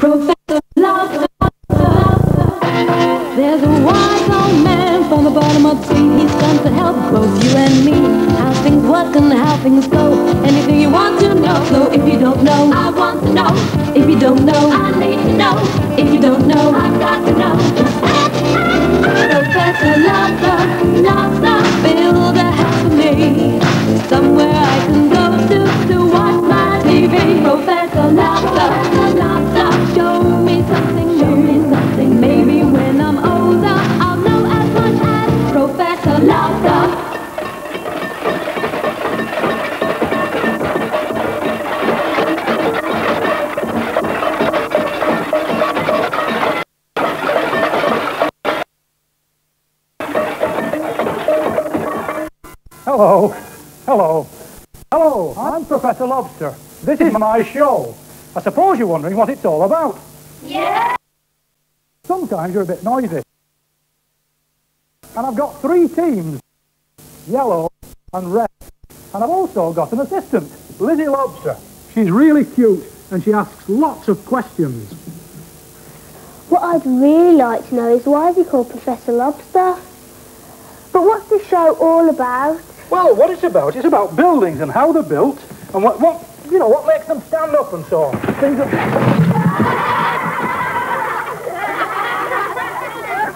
Professor Lobster, there's a wise old man from the bottom of the sea. He's come to help both you and me. How things work and how things go. Anything you want to know. So if you don't know, I want to know. If you don't know, I need to know. If you don't know, I've got to know. Professor Lobster, Lobster, build a house for me. Somewhere I can go to watch my TV. Professor Lobster, Lobster, show me something new. Show me something. Maybe when I'm older, I'll know as much as Professor Lobster. Hello, hello, hello, I'm Professor Lobster. This is my show. I suppose you're wondering what it's all about. Yeah. Sometimes you're a bit noisy. And I've got three teams, yellow and red. And I've also got an assistant, Lizzy Lobster. She's really cute and she asks lots of questions. What I'd really like to know is why is he called Professor Lobster? But what's the show all about? Well, what it's about buildings and how they're built and what you know, what makes them stand up and so on. Things that...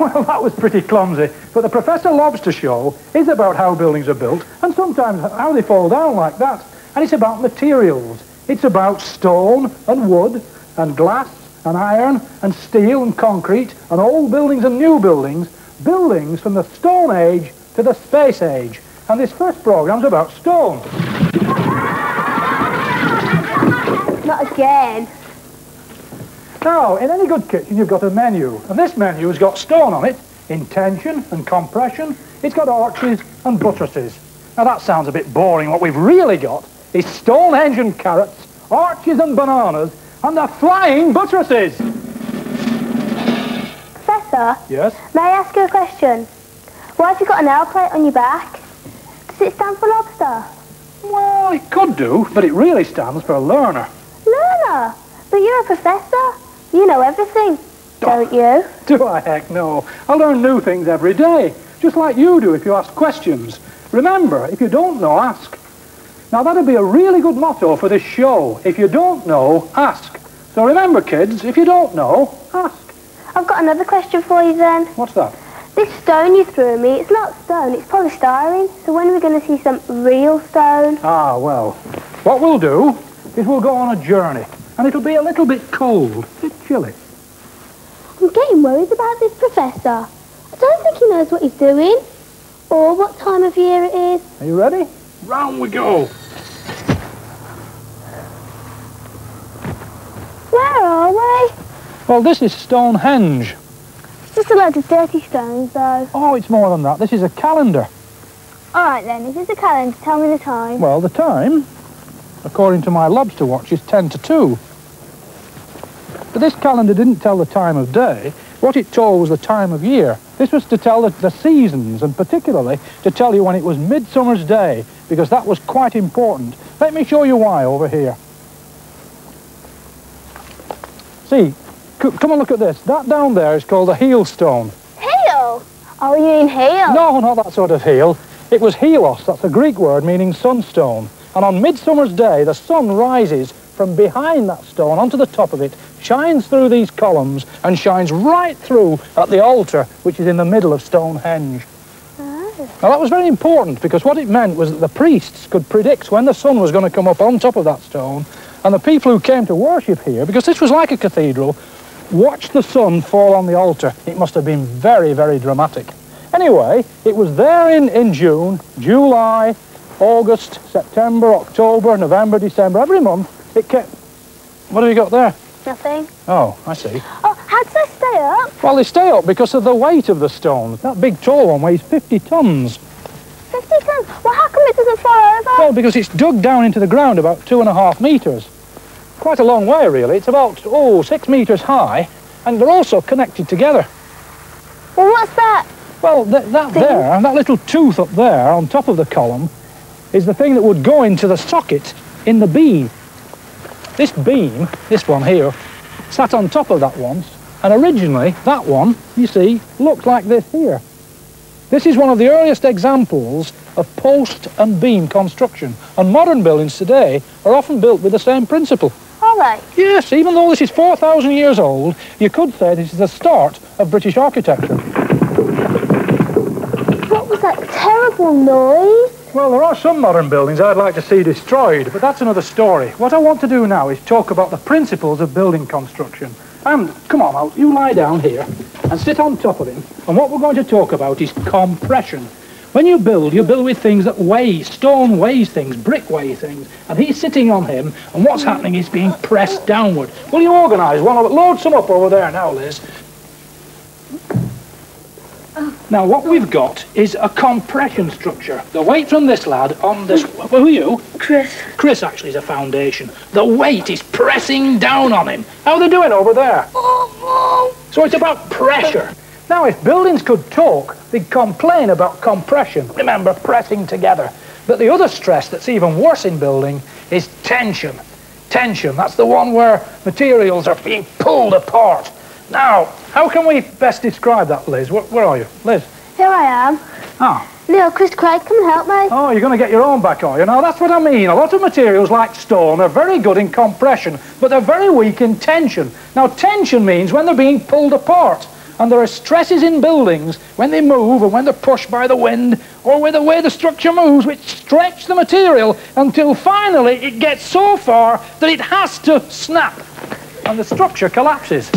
Well, that was pretty clumsy, but the Professor Lobster show is about how buildings are built and sometimes how they fall down like that. And it's about materials. It's about stone and wood and glass and iron and steel and concrete and old buildings and new buildings, buildings from the Stone Age to the Space Age. And this first program's about stone. Not again. Now, in any good kitchen, you've got a menu. And this menu has got stone on it, in tension and compression. It's got arches and buttresses. Now, that sounds a bit boring. What we've really got is Stonehenge and carrots, arches and bananas, and the flying buttresses. Professor? Yes? May I ask you a question? Why have you got an L plate on your back? Does it stand for lobster? Well, it could do, but it really stands for a learner. Learner? But you're a professor. You know everything, don't you? Do I? Heck no. I learn new things every day, just like you do if you ask questions. Remember, if you don't know, ask. Now, that'd be a really good motto for this show. If you don't know, ask. So remember, kids, if you don't know, ask. I've got another question for you then. What's that? This stone you threw me, it's not stone, it's polystyrene. So when are we going to see some real stone? Ah, well, what we'll do is we'll go on a journey. And it'll be a little bit cold, a bit chilly. I'm getting worried about this professor. I don't think he knows what he's doing, or what time of year it is. Are you ready? Round we go. Where are we? Well, this is Stonehenge. Just a load of dirty stones, though. Oh, it's more than that. This is a calendar. All right, then. If it's a calendar, tell me the time. Well, the time, according to my lobster watch, is 1:50. But this calendar didn't tell the time of day. What it told was the time of year. This was to tell the seasons, and particularly to tell you when it was Midsummer's Day, because that was quite important. Let me show you why over here. See? Come and look at this. That down there is called a heel stone. Heel? Oh, you mean heel? No, not that sort of heel. It was helos, that's a Greek word meaning sunstone. And on Midsummer's Day, the sun rises from behind that stone onto the top of it, shines through these columns, and shines right through at the altar, which is in the middle of Stonehenge. Oh. Now, that was very important, because what it meant was that the priests could predict when the sun was going to come up on top of that stone, and the people who came to worship here, because this was like a cathedral, watch the sun fall on the altar. It must have been very, very dramatic. Anyway, it was there in June, July, August, September, October, November, December. Every month it kept... What have you got there? Nothing. Oh, I see. Oh, how do they stay up? Well, they stay up because of the weight of the stones. That big tall one weighs 50 tons. 50 tons? Well, how come it doesn't fall over? Well, because it's dug down into the ground about 2.5 metres. Quite a long way, really. It's about, 6 metres high, and they're also connected together. Well, what's that? Well, that there, that little tooth up there on top of the column, is the thing that would go into the socket in the beam. This beam, this one here, sat on top of that once, and originally that one, you see, looked like this here. This is one of the earliest examples of post and beam construction, and modern buildings today are often built with the same principle. All right. Yes, even though this is 4,000 years old, you could say this is the start of British architecture. What was that terrible noise? Well, there are some modern buildings I'd like to see destroyed, but that's another story. What I want to do now is talk about the principles of building construction. And, come on, Al, you lie down here and sit on top of him. And what we're going to talk about is compression. When you build with things that weigh. Stone weighs things, brick weighs things, and he's sitting on him, and what's happening is being pressed downward. Will you organise one of it? Load some up over there now, Liz. Now, what we've got is a compression structure. The weight from this lad on this... Who are you? Chris. Chris, actually, is a foundation. The weight is pressing down on him. How are they doing over there? So it's about pressure. Now, if buildings could talk, they'd complain about compression. Remember, pressing together. But the other stress that's even worse in building is tension. Tension, that's the one where materials are being pulled apart. Now, how can we best describe that, Liz? Where are you? Liz? Here I am. Ah. Leo, Chris Craig, come and help me. Oh, you're going to get your own back, are you? Now, that's what I mean. A lot of materials like stone are very good in compression, but they're very weak in tension. Now, tension means when they're being pulled apart. And there are stresses in buildings when they move and when they're pushed by the wind or with the way the structure moves, which stretch the material until finally it gets so far that it has to snap and the structure collapses.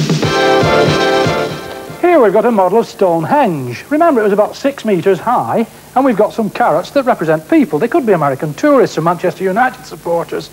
Here we've got a model of Stonehenge. Remember, it was about 6 metres high, and we've got some carrots that represent people. They could be American tourists or Manchester United supporters.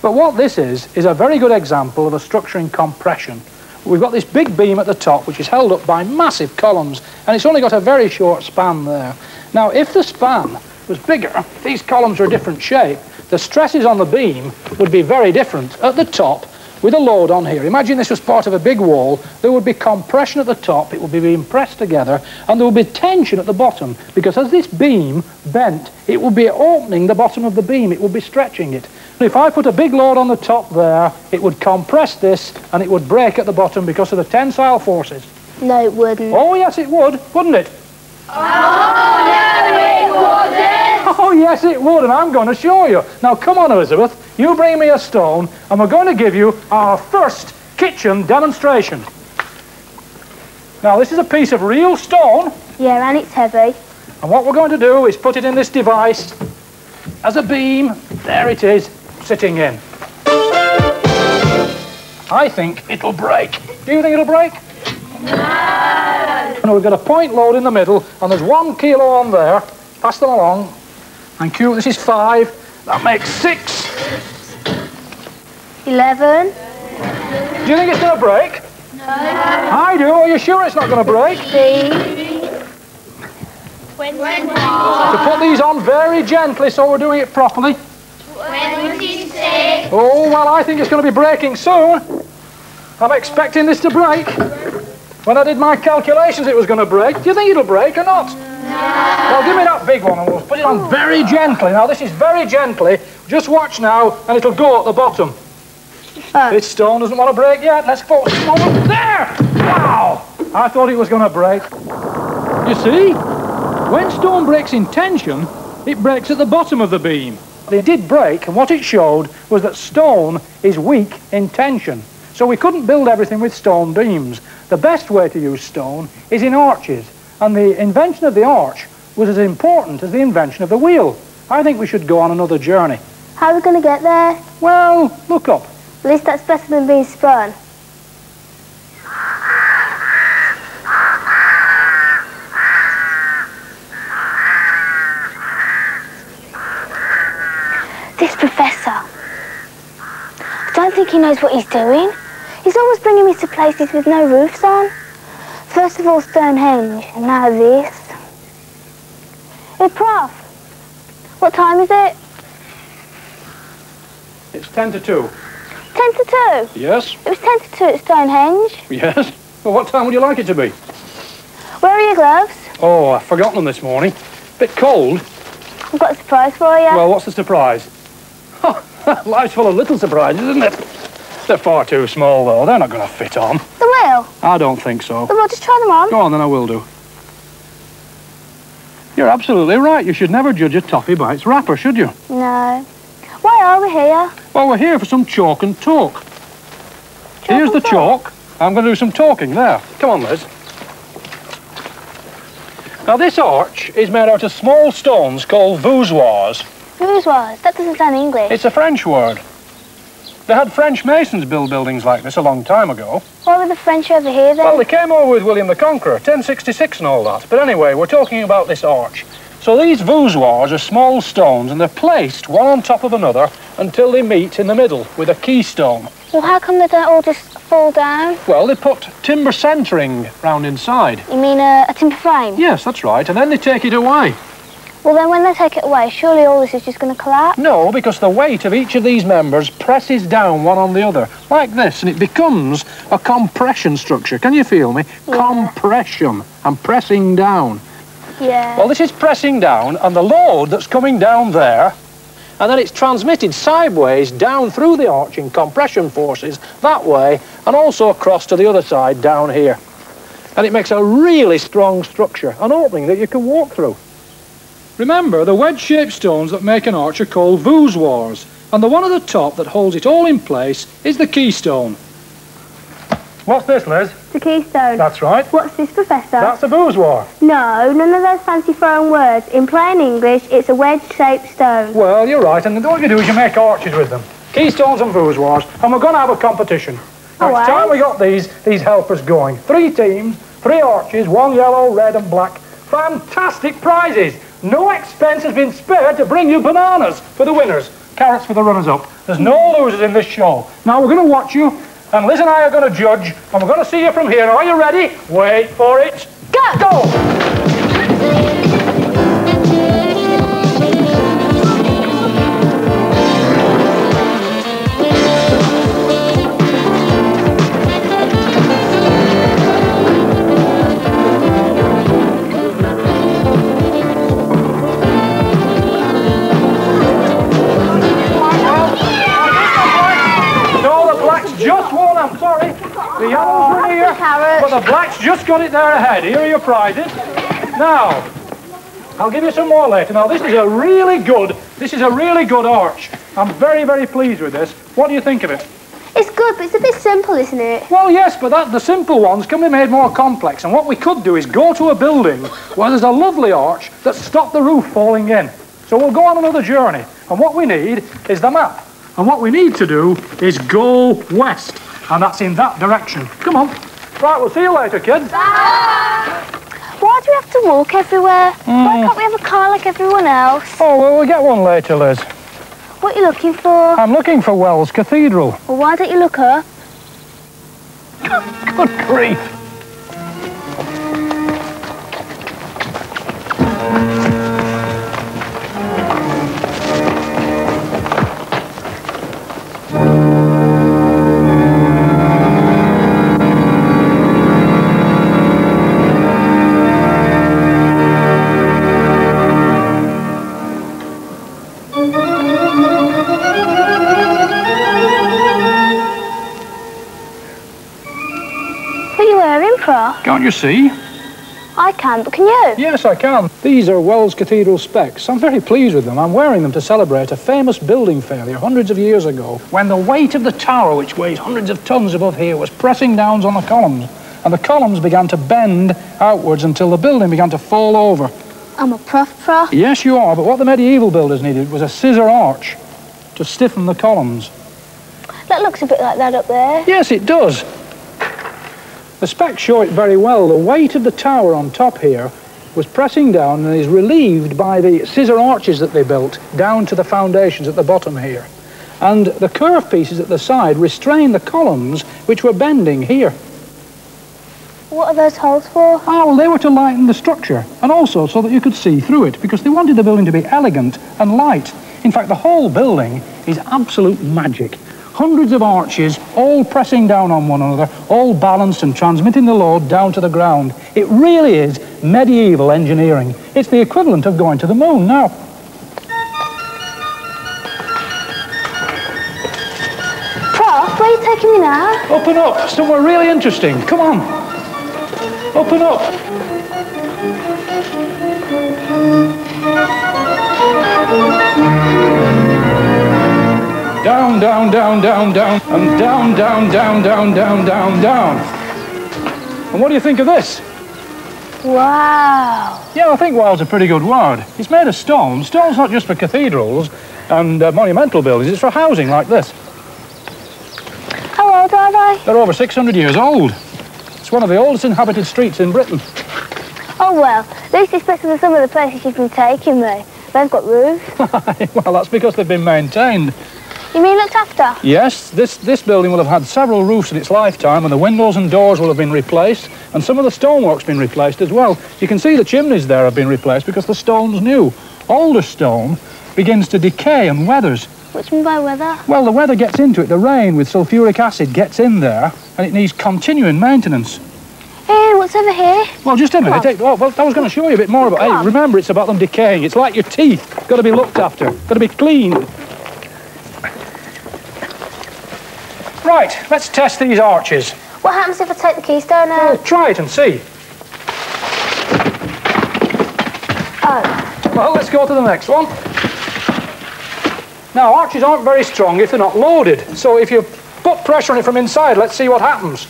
But what this is a very good example of a structure in compression. We've got this big beam at the top, which is held up by massive columns, and it's only got a very short span there. Now, if the span was bigger, if these columns were a different shape, the stresses on the beam would be very different. At the top, with a load on here, imagine this was part of a big wall, there would be compression at the top, it would be being pressed together, and there would be tension at the bottom, because as this beam bent, it would be opening the bottom of the beam, it would be stretching it. If I put a big load on the top there, it would compress this, and it would break at the bottom because of the tensile forces. No, it wouldn't. Oh, yes, it would, wouldn't it? Oh, no, it wouldn't! Oh, yes, it would, and I'm going to show you. Now, come on, Elizabeth, you bring me a stone, and we're going to give you our first kitchen demonstration. Now, this is a piece of real stone. Yeah, and it's heavy. And what we're going to do is put it in this device as a beam. There it is. Sitting in. I think it'll break. Do you think it'll break? No! No, we've got a point load in the middle, and there's 1 kilo on there. Pass them along. Thank you. This is 5. That makes 6. 11. Do you think it's going to break? No. I do. Are you sure it's not going to break? 20. To put these on very gently so we're doing it properly. 26. Oh, well, I think it's going to be breaking soon. I'm expecting this to break. When I did my calculations, it was going to break. Do you think it'll break or not? No. Well, give me that big one and we'll put it on very gently. Now, this is very gently. Just watch now, and it'll go at the bottom. This stone doesn't want to break yet. Let's go. There! Wow! I thought it was going to break. You see? When stone breaks in tension, it breaks at the bottom of the beam. They did break, and what it showed was that stone is weak in tension. So we couldn't build everything with stone beams. The best way to use stone is in arches, and the invention of the arch was as important as the invention of the wheel. I think we should go on another journey. How are we going to get there? Well, look up. At least that's better than being spun. This professor, I don't think he knows what he's doing. He's always bringing me to places with no roofs on. First of all Stonehenge, and now this. Hey, Prof, what time is it? It's 10 to 2. 10 to 2? Yes. It was 10 to 2 at Stonehenge. Yes? Well, what time would you like it to be? Where are your gloves? Oh, I've forgotten them this morning. A bit cold. I've got a surprise for you. Well, what's the surprise? Life's full of little surprises, isn't it? They're far too small, though. They're not going to fit on. They will? I don't think so. Then we'll just try them on. Go on, then I will do. You're absolutely right. You should never judge a toffee by its wrapper, should you? No. Why are we here? Well, we're here for some chalk and talk. Here's the chalk. I'm going to do some talking there. Come on, Liz. Now, this arch is made out of small stones called voussoirs. Voussoirs? That doesn't sound English. It's a French word. They had French masons build buildings like this a long time ago. Why were the French over here, then? Well, they came over with William the Conqueror, 1066 and all that. But anyway, we're talking about this arch. So these voussoirs are small stones, and they're placed one on top of another until they meet in the middle with a keystone. Well, how come they don't all just fall down? Well, they put timber centering round inside. You mean a timber frame? Yes, that's right, and then they take it away. Well, then when they take it away, surely all this is just going to collapse? No, because the weight of each of these members presses down one on the other, like this, and it becomes a compression structure. Can you feel me? Yeah. Compression. I'm pressing down. Yeah. Well, this is pressing down, and the load that's coming down there, and then it's transmitted sideways down through the arch in compression forces that way, and also across to the other side down here. And it makes a really strong structure, an opening that you can walk through. Remember, the wedge-shaped stones that make an arch are called voussoirs, and the one at the top that holds it all in place is the keystone. What's this, Liz? The keystone. That's right. What's this, Professor? That's a voussoir. No, none of those fancy foreign words. In plain English, it's a wedge-shaped stone. Well, you're right, and what you do is you make arches with them. Keystones and voussoirs, and we're going to have a competition. Now, it's time we got these helpers going. 3 teams, 3 arches, 1 yellow, red and black. Fantastic prizes! No expense has been spared to bring you bananas for the winners, carrots for the runners-up. There's no losers in this show. Now, we're going to watch you, and Liz and I are going to judge, and we're going to see you from here. Are you ready? Wait for it. Go! Go! But the black's just got it there ahead. Here are your prizes. Now, I'll give you some more later. Now, this is a really good arch. I'm very, very pleased with this. What do you think of it? It's good, but it's a bit simple, isn't it? Well, yes, but the simple ones can be made more complex. And what we could do is go to a building where there's a lovely arch that stopped the roof falling in. So we'll go on another journey. And what we need is the map. And what we need to do is go west. And that's in that direction. Come on. Right, we'll see you later, kids. Bye! Why do we have to walk everywhere? Why can't we have a car like everyone else? Oh, well, we'll get one later, Liz. What are you looking for? I'm looking for Wells Cathedral. Well, why don't you look her? Good grief. Can't you see? I can, but can you? Yes, I can. These are Wells Cathedral specs. I'm very pleased with them. I'm wearing them to celebrate a famous building failure hundreds of years ago when the weight of the tower, which weighs hundreds of tons above here, was pressing down on the columns, and the columns began to bend outwards until the building began to fall over. I'm a prof. Yes, you are, but what the medieval builders needed was a scissor arch to stiffen the columns. That looks a bit like that up there. Yes, it does. The specs show it very well. The weight of the tower on top here was pressing down and is relieved by the scissor arches that they built down to the foundations at the bottom here. And the curved pieces at the side restrain the columns which were bending here. What are those holes for? Ah, well, they were to lighten the structure and also so that you could see through it because they wanted the building to be elegant and light. In fact, the whole building is absolute magic. Hundreds of arches, all pressing down on one another, all balanced and transmitting the load down to the ground. It really is medieval engineering. It's the equivalent of going to the moon now. Prof, where are you taking Nina? Open up. Somewhere really interesting. Come on. Open up. Down, down, down, down, down. And down, down, down, down, down, down, down. And what do you think of this? Wow. Yeah, I think wow's a pretty good word. It's made of stone. Stone's not just for cathedrals and monumental buildings. It's for housing like this. How old are they? They're over 600 years old. It's one of the oldest inhabited streets in Britain. Oh, well, at least it's better than some of the places you've been taking me. They've got roofs. Well, that's because they've been maintained. You mean looked after? Yes, this building will have had several roofs in its lifetime, and the windows and doors will have been replaced, and some of the stonework's been replaced as well. You can see the chimneys there have been replaced because the stone's new. Older stone begins to decay and weathers. What's meant by weather? Well, the weather gets into it. The rain with sulphuric acid gets in there, and it needs continuing maintenance. Hey, what's over here? Well, just a minute. Oh, well, I was going to show you a bit more about it. Hey, remember, it's about them decaying. It's like your teeth. Got to be looked after. Got to be cleaned. Right, let's test these arches. What happens if I take the keystone out? Well, try it and see. Oh. Well, let's go to the next one. Now, arches aren't very strong if they're not loaded. So if you put pressure on it from inside, let's see what happens.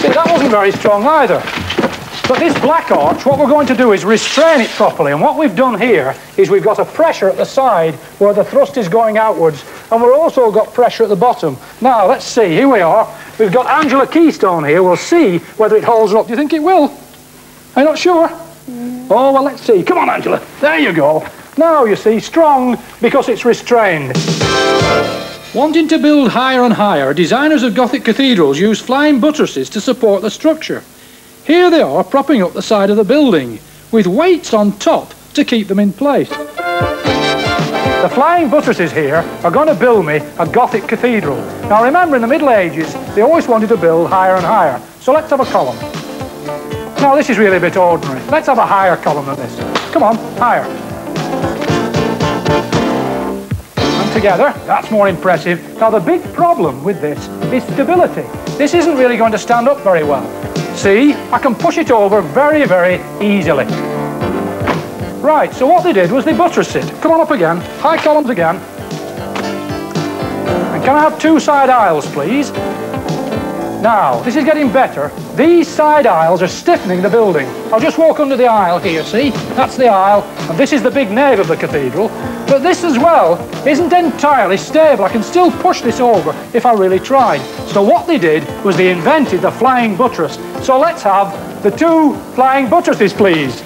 See, that wasn't very strong either. But this black arch, what we're going to do is restrain it properly. And what we've done here is we've got a pressure at the side where the thrust is going outwards. And we've also got pressure at the bottom. Now, let's see. Here we are. We've got Angela Keystone here. We'll see whether it holds up. Do you think it will? Are you not sure? Mm. Oh, well, let's see. Come on, Angela. There you go. Now, you see, strong because it's restrained. Wanting to build higher and higher, designers of Gothic cathedrals used flying buttresses to support the structure. Here they are propping up the side of the building, with weights on top to keep them in place. The flying buttresses here are going to build me a Gothic cathedral. Now remember, in the Middle Ages, they always wanted to build higher and higher. So let's have a column. Now this is really a bit ordinary. Let's have a higher column than this. Come on, higher. And together, that's more impressive. Now the big problem with this is stability. This isn't really going to stand up very well. See, I can push it over very, very easily. Right, so what they did was they buttressed it. Come on up again, high columns again. And can I have two side aisles, please? Now, this is getting better. These side aisles are stiffening the building. I'll just walk under the aisle here, see? That's the aisle, and this is the big nave of the cathedral. But this as well isn't entirely stable. I can still push this over if I really tried. So what they did was they invented the flying buttress. So let's have the two flying buttresses, please.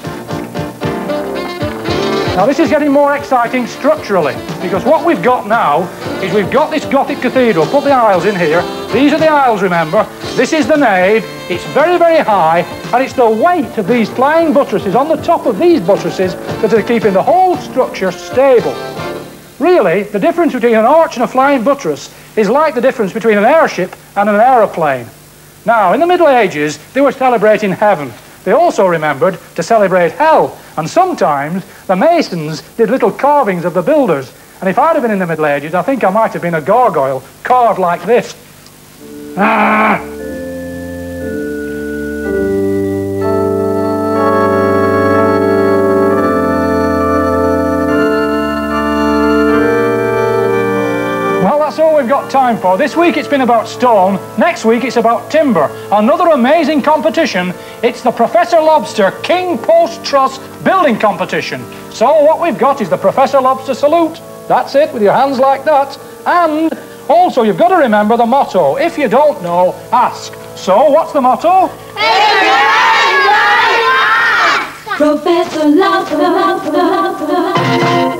Now this is getting more exciting structurally, because what we've got now is we've got this Gothic cathedral. Put the aisles in here. These are the aisles, remember. This is the nave. It's very, very high, and it's the weight of these flying buttresses on the top of these buttresses that are keeping the whole structure stable. Really, the difference between an arch and a flying buttress is like the difference between an airship and an aeroplane. Now, in the Middle Ages, they were celebrating heaven. They also remembered to celebrate hell, and sometimes the masons did little carvings of the builders. And if I'd have been in the Middle Ages, I think I might have been a gargoyle carved like this. Ah! Well, that's all we've got time for. This week it's been about stone. Next week it's about timber. Another amazing competition. It's the Professor Lobster King Post Truss Building Competition. So what we've got is the Professor Lobster salute. That's it, with your hands like that. And also you've got to remember the motto. If you don't know, ask. So what's the motto? If you don't know, ask! Professor Lobster.